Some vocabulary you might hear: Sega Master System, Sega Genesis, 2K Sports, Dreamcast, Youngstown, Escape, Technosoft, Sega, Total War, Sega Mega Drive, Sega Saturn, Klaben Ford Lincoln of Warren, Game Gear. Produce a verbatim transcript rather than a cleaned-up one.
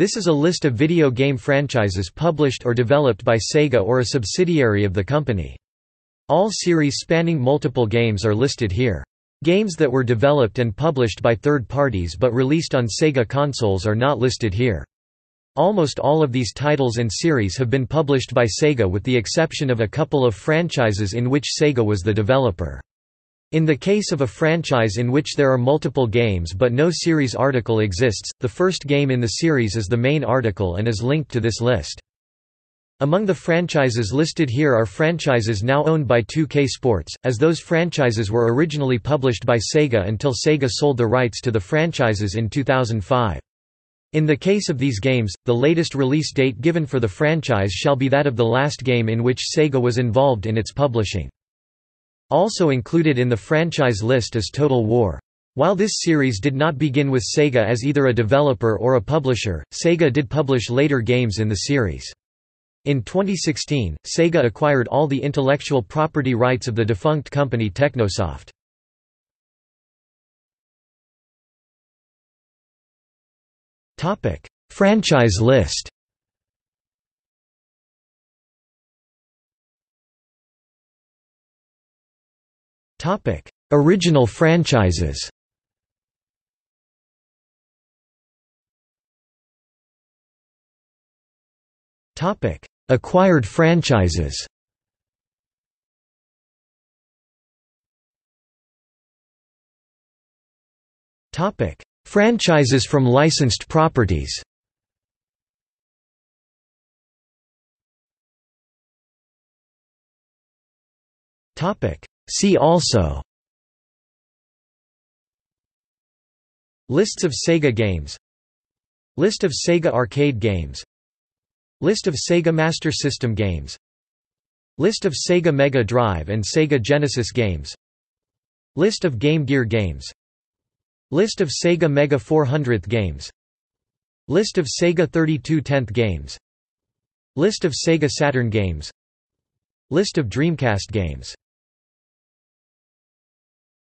This is a list of video game franchises published or developed by Sega or a subsidiary of the company. All series spanning multiple games are listed here. Games that were developed and published by third parties but released on Sega consoles are not listed here. Almost all of these titles and series have been published by Sega with the exception of a couple of franchises in which Sega was the developer. In the case of a franchise in which there are multiple games but no series article exists, the first game in the series is the main article and is linked to this list. Among the franchises listed here are franchises now owned by two K Sports, as those franchises were originally published by Sega until Sega sold the rights to the franchises in two thousand five. In the case of these games, the latest release date given for the franchise shall be that of the last game in which Sega was involved in its publishing. Also included in the franchise list is Total War. While this series did not begin with Sega as either a developer or a publisher, Sega did publish later games in the series. In twenty sixteen, Sega acquired all the intellectual property rights of the defunct company Technosoft. Topic: Franchise list. Topic: Original franchises. Topic: Acquired franchises. Topic: Franchises from licensed properties. Topic: See also. Lists of Sega games. List of Sega arcade games. List of Sega Master System games. List of Sega Mega Drive and Sega Genesis games. List of Game Gear games. List of Sega Mega four hundredth games. List of Sega thirty-two tenth games. List of Sega Saturn games. List of Dreamcast games.